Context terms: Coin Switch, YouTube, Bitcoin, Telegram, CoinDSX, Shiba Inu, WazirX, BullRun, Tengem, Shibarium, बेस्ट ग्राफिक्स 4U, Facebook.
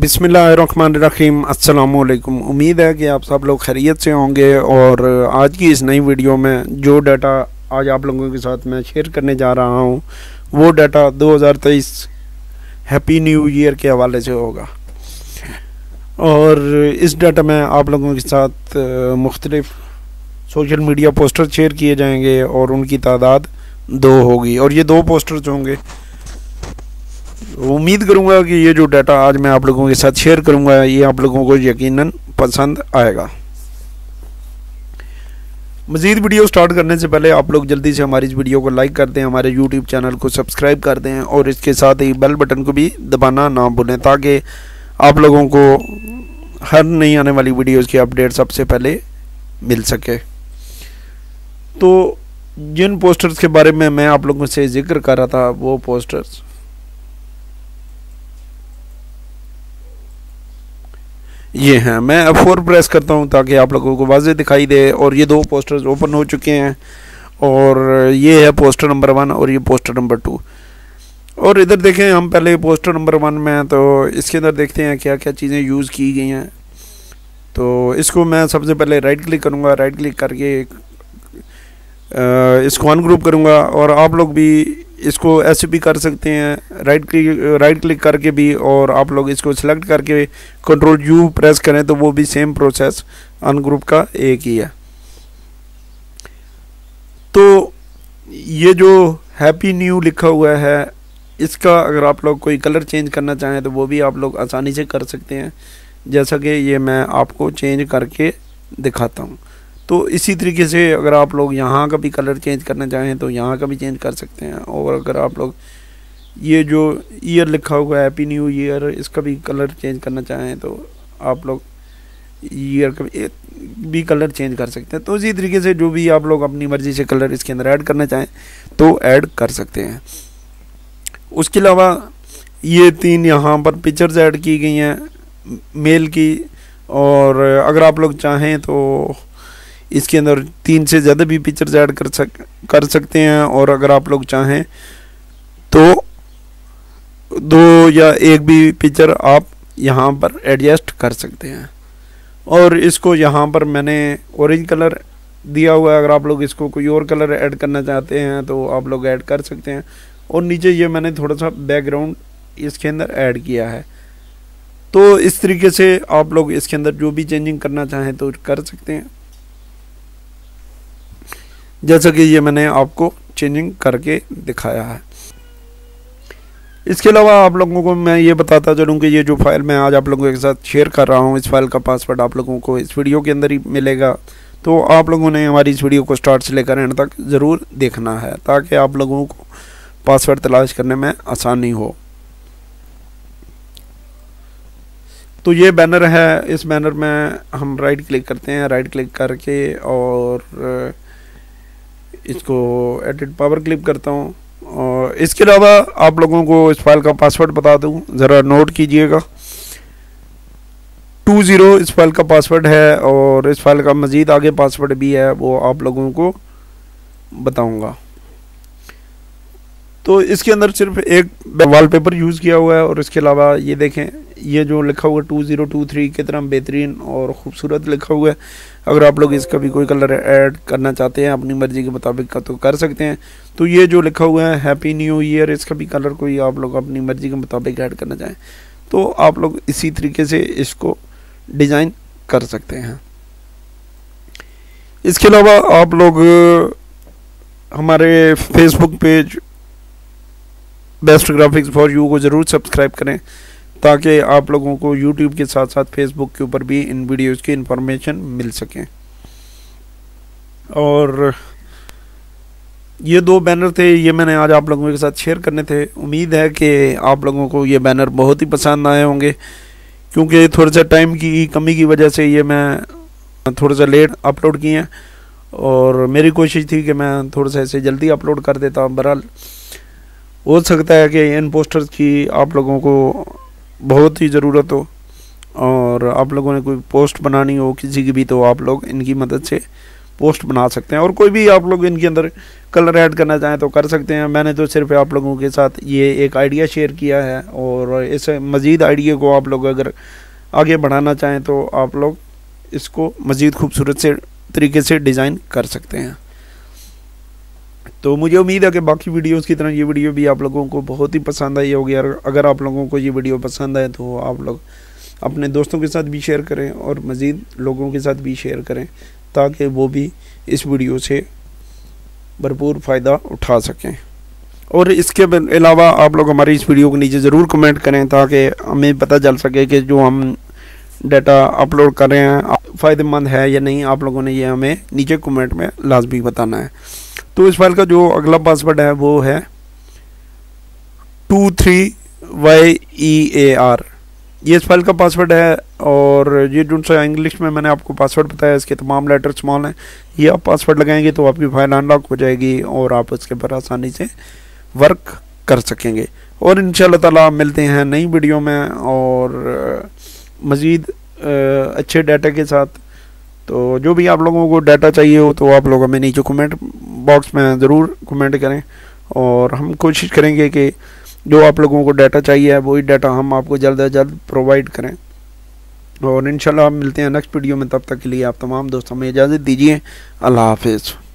बिस्मिल्लाहिर्रहमानिर्रहीम अस्सलामुअलैकुम। उम्मीद है कि आप सब लोग खैरियत से होंगे और आज की इस नई वीडियो में जो डाटा आज आप लोगों के साथ मैं शेयर करने जा रहा हूं वो डाटा 2023 हैप्पी न्यू ईयर के हवाले से होगा। और इस डाटा में आप लोगों के साथ मुख्तलिफ सोशल मीडिया पोस्टर शेयर किए जाएंगे और उनकी तादाद 2 होगी और ये 2 पोस्टर्स होंगे। उम्मीद करूंगा कि ये जो डाटा आज मैं आप लोगों के साथ शेयर करूंगा ये आप लोगों को यकीनन पसंद आएगा। मज़ीद वीडियो स्टार्ट करने से पहले आप लोग जल्दी से हमारी इस वीडियो को लाइक कर दें, हमारे यूट्यूब चैनल को सब्सक्राइब कर दें और इसके साथ ही बेल बटन को भी दबाना ना भूलें ताकि आप लोगों को हर नई आने वाली वीडियोज़ की अपडेट सबसे पहले मिल सके। तो जिन पोस्टर्स के बारे में मैं आप लोगों से जिक्र कर रहा था वो पोस्टर्स ये हैं। मैं F4 प्रेस करता हूं ताकि आप लोगों को वाज़े दिखाई दे और ये 2 पोस्टर्स ओपन हो चुके हैं और ये है पोस्टर नंबर 1 और ये पोस्टर नंबर 2। और इधर देखें हम पहले पोस्टर नंबर 1 में हैं तो इसके अंदर देखते हैं क्या क्या चीज़ें यूज़ की गई हैं। तो इसको मैं सबसे पहले राइट क्लिक करूँगा, राइट क्लिक करके इसको अनग्रुप करूँगा और आप लोग भी इसको ऐसे भी कर सकते हैं राइट क्लिक करके भी, और आप लोग इसको सिलेक्ट करके कंट्रोल यू प्रेस करें तो वो भी सेम प्रोसेस अनग्रुप का एक ही है। तो ये जो हैप्पी न्यू लिखा हुआ है इसका अगर आप लोग कोई कलर चेंज करना चाहें तो वो भी आप लोग आसानी से कर सकते हैं, जैसा कि ये मैं आपको चेंज करके दिखाता हूँ। तो इसी तरीके से अगर आप लोग यहाँ का भी कलर चेंज करना चाहें तो यहाँ का भी चेंज कर सकते हैं। और अगर आप लोग ये जो ईयर लिखा हुआ है हैप्पी न्यू ईयर इसका भी कलर चेंज करना चाहें तो आप लोग ईयर का भी कलर चेंज कर सकते हैं। तो इसी तरीके से जो भी आप लोग अपनी मर्ज़ी से कलर इसके अंदर ऐड करना चाहें तो ऐड कर सकते हैं। उसके अलावा ये 3 यहाँ पर पिक्चर्स ऐड की गई हैं मेल की, और अगर आप लोग चाहें तो इसके अंदर 3 से ज़्यादा भी पिक्चर्स ऐड कर सकते हैं। और अगर आप लोग चाहें तो 2 या 1 भी पिक्चर आप यहाँ पर एडजस्ट कर सकते हैं। और इसको यहाँ पर मैंने ऑरेंज कलर दिया हुआ है, अगर आप लोग इसको कोई और कलर ऐड करना चाहते हैं तो आप लोग ऐड कर सकते हैं। और नीचे ये मैंने थोड़ा सा बैकग्राउंड इसके अंदर ऐड किया है। तो इस तरीके से आप लोग इसके अंदर जो भी चेंजिंग करना चाहें तो कर सकते हैं, जैसा कि ये मैंने आपको चेंजिंग करके दिखाया है। इसके अलावा आप लोगों को मैं ये बताता चलूँ कि ये जो फाइल मैं आज आप लोगों के साथ शेयर कर रहा हूँ इस फाइल का पासवर्ड आप लोगों को इस वीडियो के अंदर ही मिलेगा। तो आप लोगों ने हमारी इस वीडियो को स्टार्ट से लेकर एंड तक ज़रूर देखना है ताकि आप लोगों को पासवर्ड तलाश करने में आसानी हो। तो ये बैनर है, इस बैनर में हम राइट क्लिक करते हैं, राइट क्लिक करके और इसको एडिट पावर क्लिप करता हूँ। और इसके अलावा आप लोगों को इस फाइल का पासवर्ड बता दूँ, ज़रा नोट कीजिएगा 20 इस फाइल का पासवर्ड है और इस फाइल का मज़ीद आगे पासवर्ड भी है वो आप लोगों को बताऊँगा। तो इसके अंदर सिर्फ एक वॉलपेपर यूज़ किया हुआ है और इसके अलावा ये देखें ये जो लिखा हुआ 2023 कितना बेहतरीन और ख़ूबसूरत लिखा हुआ है। अगर आप लोग इसका भी कोई कलर ऐड करना चाहते हैं अपनी मर्ज़ी के मुताबिक का तो कर सकते हैं। तो ये जो लिखा हुआ है हैप्पी न्यू ईयर इसका भी कलर कोई आप लोग अपनी मर्ज़ी के मुताबिक ऐड करना चाहें तो आप लोग इसी तरीके से इसको डिज़ाइन कर सकते हैं। इसके अलावा आप लोग हमारे Facebook page बेस्ट ग्राफिक्स 4U को ज़रूर सब्सक्राइब करें ताकि आप लोगों को YouTube के साथ साथ Facebook के ऊपर भी इन वीडियोज़ की इन्फॉर्मेशन मिल सकें। और ये 2 बैनर थे, ये मैंने आज आप लोगों के साथ शेयर करने थे। उम्मीद है कि आप लोगों को ये बैनर बहुत ही पसंद आए होंगे, क्योंकि थोड़ा सा टाइम की कमी की वजह से ये मैं थोड़ा सा लेट अपलोड किए हैं और मेरी कोशिश थी कि मैं थोड़ा सा इसे जल्दी अपलोड कर देता। बहरहाल हो सकता है कि इन पोस्टर्स की आप लोगों को बहुत ही ज़रूरत हो और आप लोगों ने कोई पोस्ट बनानी हो किसी की भी तो आप लोग इनकी मदद से पोस्ट बना सकते हैं। और कोई भी आप लोग इनके अंदर कलर ऐड करना चाहें तो कर सकते हैं। मैंने तो सिर्फ आप लोगों के साथ ये एक आइडिया शेयर किया है, और इस मज़ीद आइडिया को आप लोग अगर आगे बढ़ाना चाहें तो आप लोग इसको मज़ीद खूबसूरत से तरीके से डिज़ाइन कर सकते हैं। तो मुझे उम्मीद है कि बाकी वीडियोस की तरह ये वीडियो भी आप लोगों को बहुत ही पसंद आई होगी। और अगर आप लोगों को ये वीडियो पसंद आए तो आप लोग अपने दोस्तों के साथ भी शेयर करें और मज़ीद लोगों के साथ भी शेयर करें ताकि वो भी इस वीडियो से भरपूर फ़ायदा उठा सकें। और इसके अलावा आप लोग हमारी इस वीडियो के नीचे ज़रूर कमेंट करें ताकि हमें पता चल सके कि जो हम डाटा अपलोड कर रहे हैं फ़ायदेमंद है या नहीं। आप लोगों ने ये हमें नीचे कमेंट में लाजमी बताना है। तो इस फाइल का जो अगला पासवर्ड है वो है 23YEAR, ये इस फाइल का पासवर्ड है। और ये जो सा इंग्लिश में मैंने आपको पासवर्ड बताया इसके तमाम लेटर स्मॉल हैं। ये आप पासवर्ड लगाएंगे तो आपकी फाइल अनलॉक हो जाएगी और आप उसके पर आसानी से वर्क कर सकेंगे। और इंशाल्लाह ताला मिलते हैं नई वीडियो में और मज़ीद अच्छे डाटा के साथ। तो जो भी आप लोगों को डाटा चाहिए हो तो आप लोग हमें नीचे कमेंट बॉक्स में ज़रूर कमेंट करें और हम कोशिश करेंगे कि जो आप लोगों को डाटा चाहिए है वही डाटा हम आपको जल्द से जल्द प्रोवाइड करें। और इंशाल्लाह मिलते हैं नेक्स्ट वीडियो में, तब तक के लिए आप तमाम दोस्तों में इजाज़त दीजिए। अल्लाह हाफिज़।